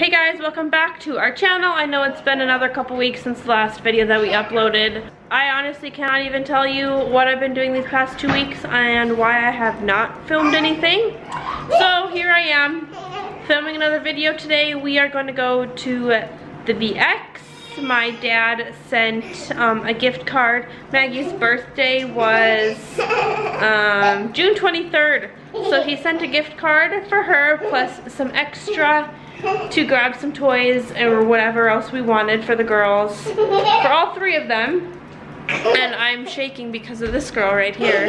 Hey guys, welcome back to our channel. I know it's been another couple weeks since the last video that we uploaded. I honestly cannot even tell you what I've been doing these past 2 weeks and why I have not filmed anything. So here I am, filming another video today. We are going to go to the VX. My dad sent a gift card. Maggie's birthday was June 23rd. So he sent a gift card for her plus some extra to grab some toys or whatever else we wanted for the girls, for all three of them. And I'm shaking because of this girl right here.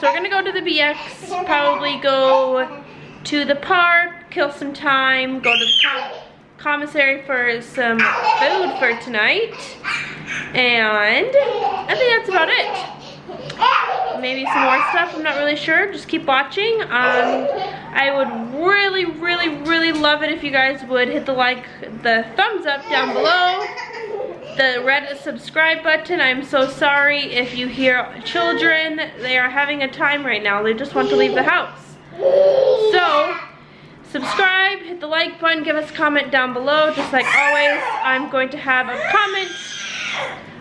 So we're gonna go to the BX, probably go to the park, kill some time, go to the commissary for some food for tonight, and I think that's about it. Maybe some more stuff, I'm not really sure. Just keep watching. I would really love it if you guys would hit the thumbs up down below, the red subscribe button. I'm so sorry if you hear children. They are having a time right now. They just want to leave the house. So subscribe, hit the like button, give us a comment down below. Just like always, I'm going to have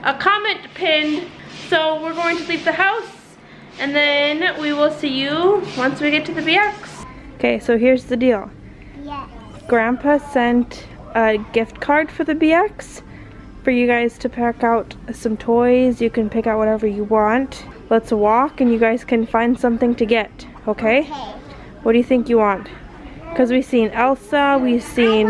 a comment pinned. So we're going to leave the house, and then we will see you once we get to the BX. Okay, so here's the deal. Yes. Grandpa sent a gift card for the BX for you guys to pick out some toys. You can pick out whatever you want. Let's walk, and you guys can find something to get, okay? What do you think you want? Because we've seen Elsa, we've seen...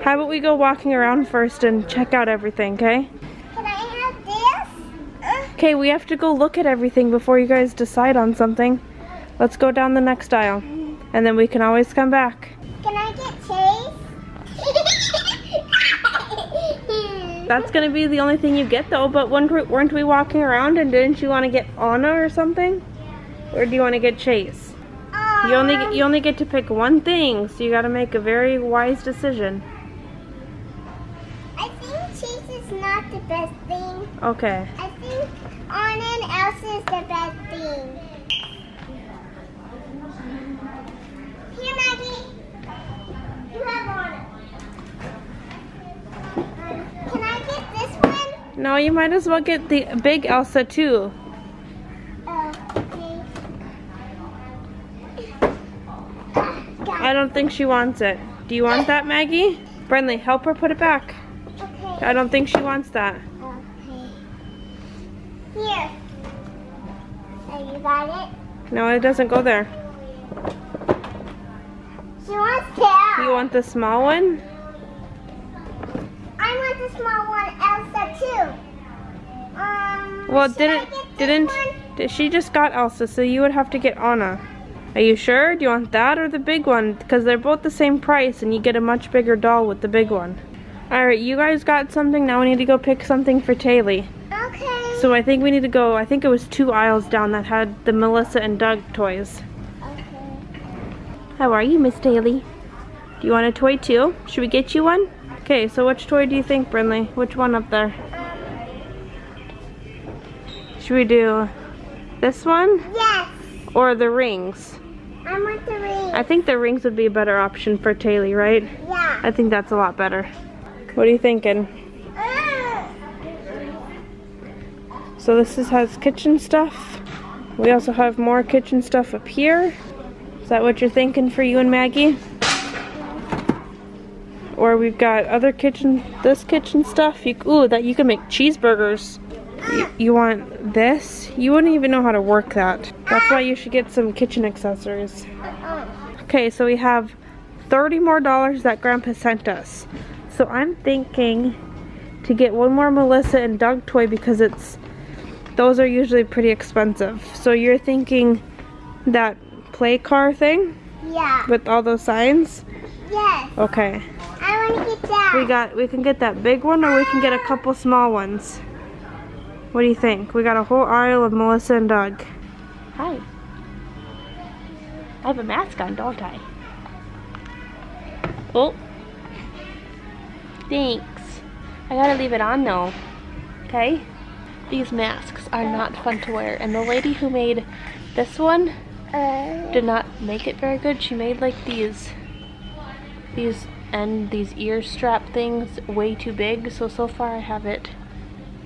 How about we go walking around first and check out everything, okay? Can I have this? Okay, we have to go look at everything before you guys decide on something. Let's go down the next aisle, and then we can always come back. Can I get cheese? That's gonna be the only thing you get though, but weren't we walking around and didn't you want to get Anna or something? Yeah. Or do you want to get Chase? You only get to pick one thing, so you gotta make a very wise decision. Not the best thing. Okay. I think Anna and Elsa is the best thing. Here, Maggie. You have Anna. Can I get this one? No, you might as well get the big Elsa too. Okay. I don't think she wants it. Do you want that, Maggie? Brenly, help her put it back. I don't think she wants that. Okay. Here. Oh, you got it? No, it doesn't go there. She wants that. You want the small one? I want the small one, Elsa too. Well, didn't she just got Elsa? So you would have to get Anna. Are you sure? Do you want that or the big one? Because they're both the same price, and you get a much bigger doll with the big one. Alright, you guys got something, now we need to go pick something for Taylee. Okay. So I think we need to go, I think it was 2 aisles down that had the Melissa and Doug toys. Okay. How are you, Miss Taylee? Do you want a toy too? Should we get you one? Okay, so which toy do you think, Brinley? Which one up there? Should we do this one? Yes. Or the rings? I want the rings. I think the rings would be a better option for Taylee, right? Yeah. I think that's a lot better. What are you thinking? So this has kitchen stuff. We also have more kitchen stuff up here. Is that what you're thinking for you and Maggie? Or we've got other kitchen, this kitchen stuff. Ooh, that you can make cheeseburgers. You want this? You wouldn't even know how to work that. That's why you should get some kitchen accessories. Okay, so we have $30 more that Grandpa sent us. So I'm thinking to get one more Melissa and Doug toy because those are usually pretty expensive. So you're thinking that play car thing? Yeah. With all those signs? Yes. Okay. I want to get that. We can get that big one, or we can get a couple small ones. What do you think? We got a whole aisle of Melissa and Doug. Hi. I have a mask on, don't I? Oh. Thanks. I gotta leave it on though, okay? These masks are not fun to wear, and the lady who made this one did not make it very good. She made like these ear strap things way too big. So far I have it,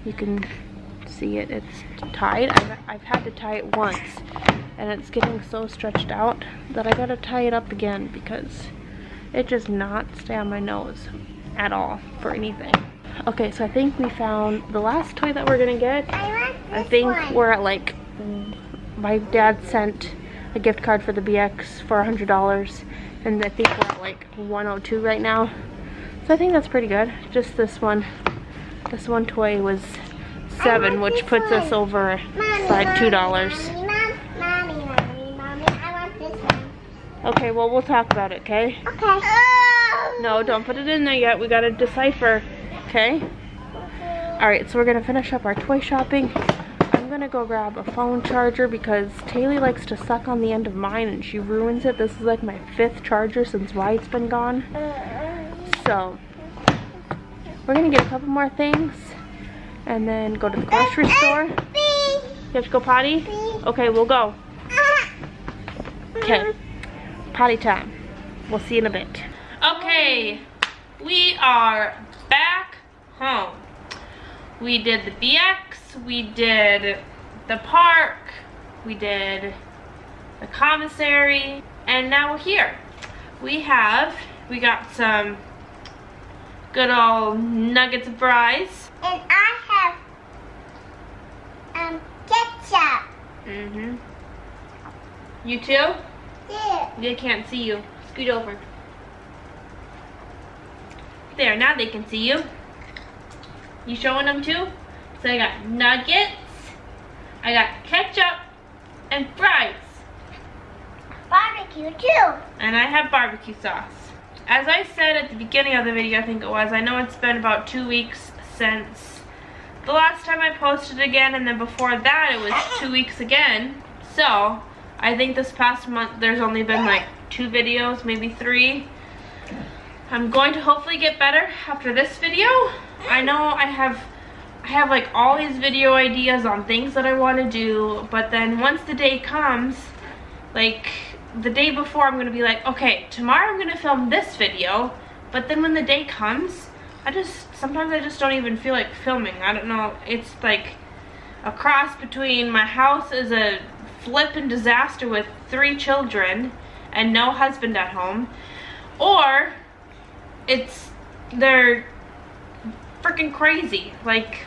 you can see it, it's tied. I've had to tie it once and it's getting so stretched out that I gotta tie it up again because it does not stay on my nose at all for anything. Okay, so I think we found the last toy that we're gonna get. I think we're at like, my dad sent a gift card for the BX for $100 and I think we're at like 102 right now. So I think that's pretty good. Just this one toy was $7, which puts us over by $2. Mommy, I want this one. Okay, well, we'll talk about it, okay? Okay. No, don't put it in there yet. We gotta decipher, okay? Alright, so we're gonna finish up our toy shopping. I'm gonna go grab a phone charger because Taylee likes to suck on the end of mine and she ruins it. This is like my 5th charger since Wyatt's been gone. So, we're gonna get a couple more things and then go to the grocery store. You have to go potty? Okay, we'll go. Okay, potty time. We'll see you in a bit. Okay, we are back home. We did the BX, we did the park, we did the commissary, and now we're here. We got some good old nuggets of fries. And I have ketchup. Mm-hmm. You too? Yeah. They can't see you. Scoot over. There, now they can see you. You showing them too? So I got nuggets, I got ketchup, and fries. Barbecue too. And I have barbecue sauce. As I said at the beginning of the video, I think it was, I know it's been about 2 weeks since the last time I posted again, and then before that it was 2 weeks again. So, I think this past month there's only been like 2 videos, maybe 3. I'm going to hopefully get better after this video. I know I have like all these video ideas on things that I want to do, but then once the day comes, like, the day before I'm gonna be like, okay, tomorrow I'm gonna film this video, but then when the day comes, sometimes I just don't even feel like filming. I don't know, it's like a cross between my house is a flippin' disaster with 3 children and no husband at home, or they're freaking crazy, like,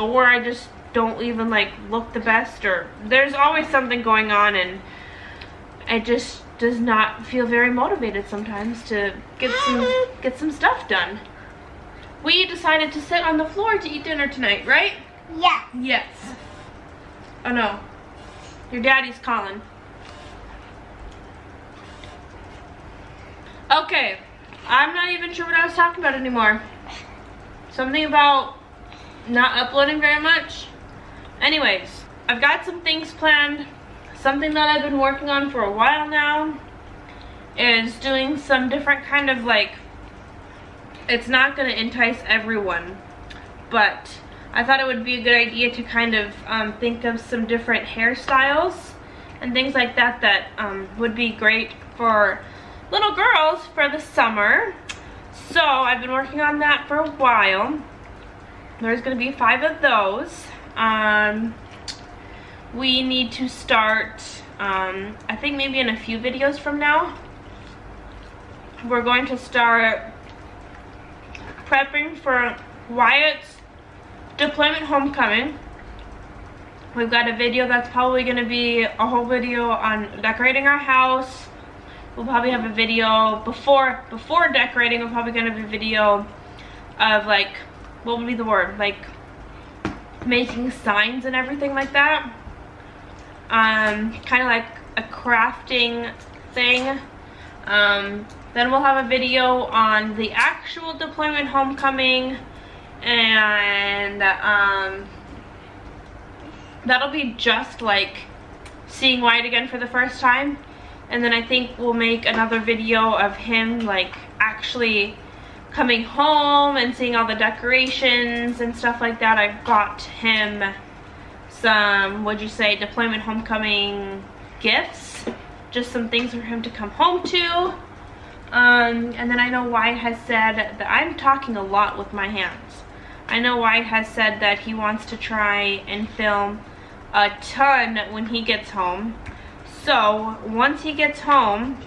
or I just don't even like look the best, or there's always something going on, and I just does not feel very motivated sometimes to get some stuff done. We decided to sit on the floor to eat dinner tonight, right? Yeah. Yes. Oh no. Your daddy's calling. Okay. I'm not even sure what I was talking about anymore. Something about not uploading very much. Anyways, I've got some things planned. Something that I've been working on for a while now is doing some different kind of, like, it's not going to entice everyone, but I thought it would be a good idea to kind of think of some different hairstyles and things like that that would be great for little girls for the summer. So I've been working on that for a while. There's going to be 5 of those. We need to start, I think maybe in a few videos from now, we're going to start prepping for Wyatt's deployment homecoming. We've got a video that's probably going to be a whole video on decorating our house. We'll probably have a video before decorating. We're probably going to have a video of, like, what would be the word? Like, making signs and everything like that. Kind of like a crafting thing. Then we'll have a video on the actual deployment homecoming, and that'll be just like seeing Wyatt again for the first time, and then I think we'll make another video of him, like, actually coming home and seeing all the decorations and stuff like that. I've got him some, what'd you say, deployment homecoming gifts. Just some things for him to come home to. And then I know Wyatt has said that I'm talking a lot with my hands. I know Wyatt has said that he wants to try and film a ton when he gets home. So once he gets home,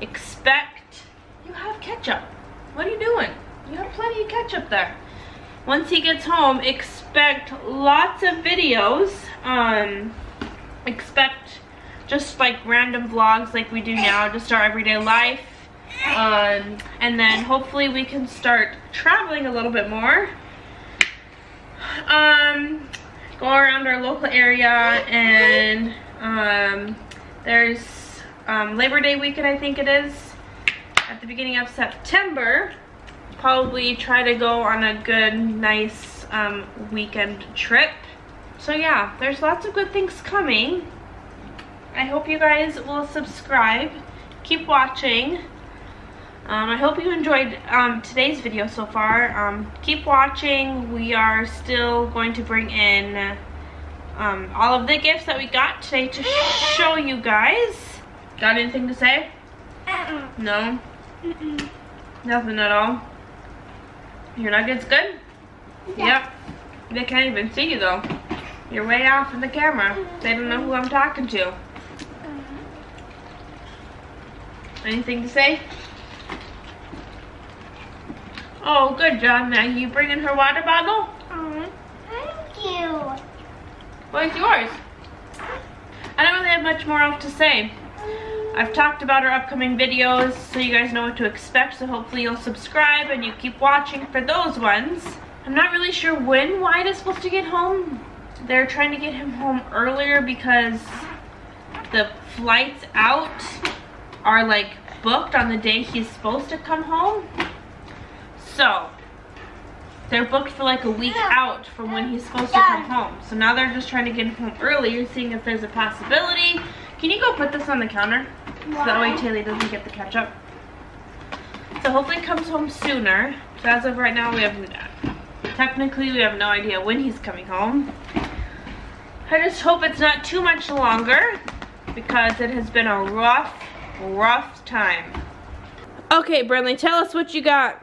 expect, you have ketchup. What are you doing? You have plenty of ketchup there. Once he gets home, expect lots of videos. Expect just like random vlogs like we do now, just our everyday life. And then hopefully we can start traveling a little bit more. Go around our local area, and there's Labor Day weekend, I think it is, at the beginning of September. Probably try to go on a good, nice weekend trip. So yeah, there's lots of good things coming. I hope you guys will subscribe. Keep watching. I hope you enjoyed today's video so far. Keep watching. We are still going to bring in all of the gifts that we got today to show you guys. Got anything to say? No? Nothing at all? Your nugget's good? Yeah. Yep. They can't even see you though. You're way off in the camera. They don't know who I'm talking to. Anything to say? Oh, good job, Maggie. You bringing her water bottle? Thank you. What's yours? I don't really have much more else to say. I've talked about our upcoming videos, so you guys know what to expect. So hopefully you'll subscribe and you keep watching for those ones. I'm not really sure when Wyatt is supposed to get home. They're trying to get him home earlier because the flights out are like booked on the day he's supposed to come home. So, they're booked for like a week out from when he's supposed to come home. So now they're just trying to get him home early, seeing if there's a possibility. Can you go put this on the counter? Why? So that way Taylor doesn't get the ketchup. So hopefully he comes home sooner. So as of right now, we have, technically we have no idea when he's coming home. I just hope it's not too much longer because it has been a rough, rough time. Okay, Brinley, tell us what you got.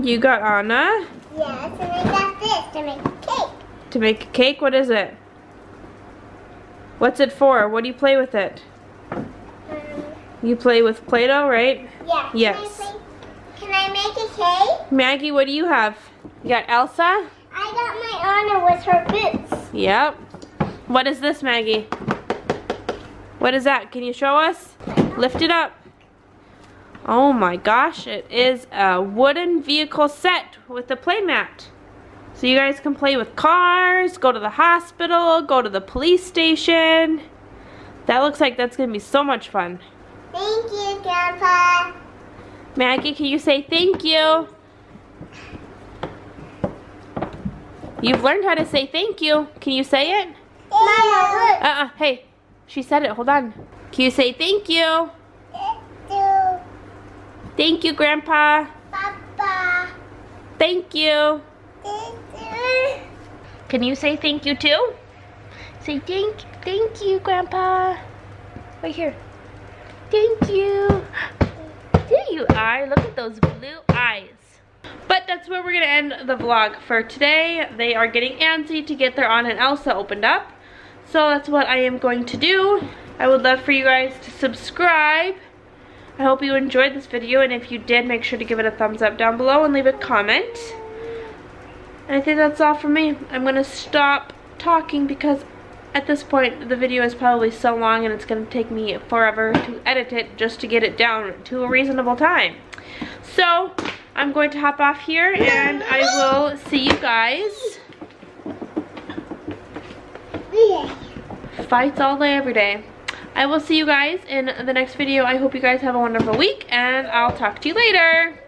You got Anna? Yes, and I got this to make a cake. To make a cake? What is it? What's it for? What do you play with it? You play with Play-Doh, right? Yeah. Yes. Can I make a cake? Maggie, what do you have? You got Elsa? I got my Anna with her boots. Yep. What is this, Maggie? What is that? Can you show us? Lift it up. Oh my gosh, it is a wooden vehicle set with a play mat. So you guys can play with cars, go to the hospital, go to the police station. That looks like that's going to be so much fun. Thank you, Grandpa. Maggie, can you say thank you? You've learned how to say thank you. Can you say it? Mama, look. Hey. She said it. Hold on. Can you say thank you? Thank you, Grandpa. Papa. Thank you. Thank you. Can you say thank you too? Say thank you, Grandpa. Right here. Thank you. There you are. Look at those blue eyes. But that's where we're going to end the vlog for today. They are getting antsy to get their Anna and Elsa opened up. So that's what I am going to do. I would love for you guys to subscribe. I hope you enjoyed this video, and if you did, make sure to give it a thumbs up down below and leave a comment. And I think that's all for me. I'm going to stop talking because at this point the video is probably so long and it's going to take me forever to edit it just to get it down to a reasonable time. So I'm going to hop off here and I will see you guys. Fights all day, every day. I will see you guys in the next video. I hope you guys have a wonderful week, and I'll talk to you later.